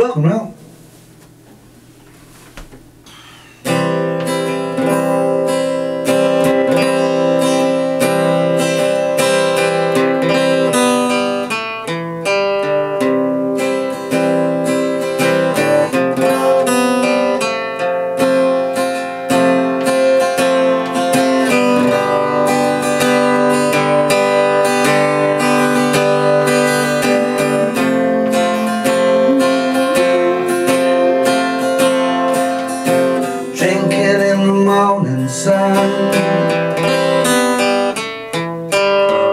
Welcome out.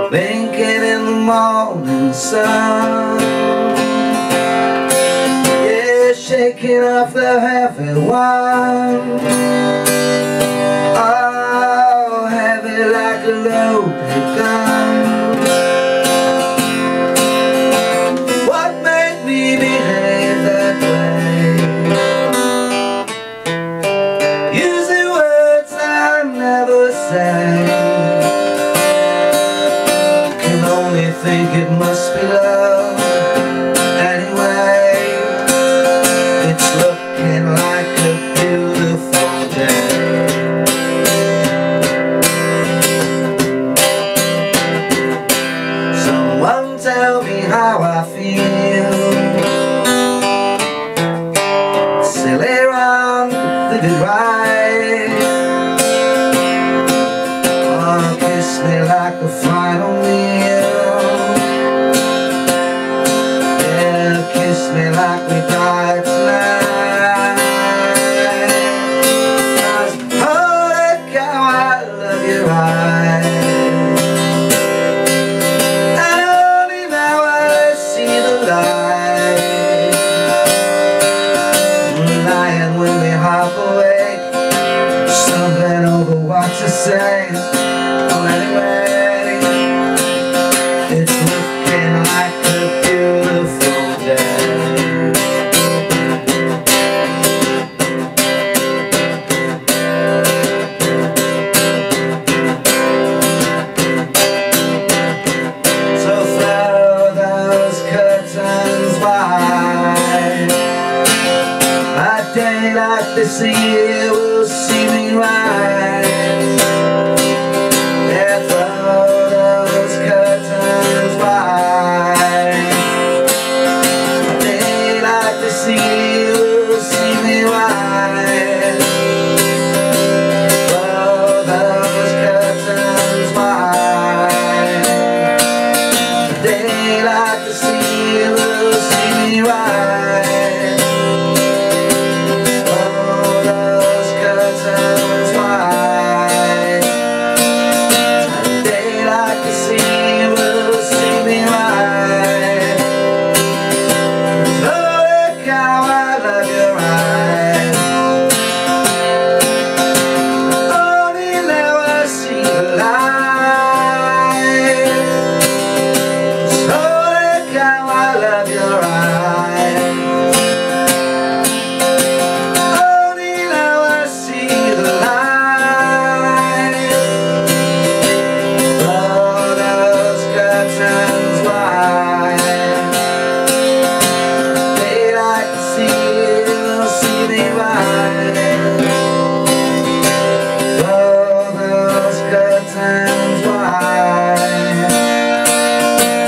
Thinking in the morning sun, yeah, shaking off the heavy one. Oh, heavy like a loaded gun. What made me behave that way? Using words I never said. Think it must be love anyway. It's looking like a beautiful day. Someone tell me how I feel. Silly wrong, living right. Oh, kiss me like a final meal. Kiss me like we died tonight. 'Cause holy cow, I love you right. And only now I see the light. Lying with me half awake, stumbling over what to say. Oh, anyway, it's looking like a beautiful like this year will see me right. Yeah, throw those curtains wide. A day like this year will see me right. Throw those curtains wide. A day like this year will see me right.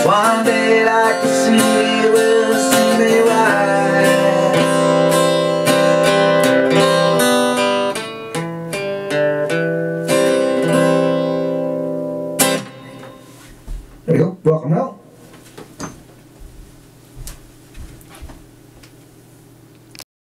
One day like this, you will see me right. There we go, welcome out.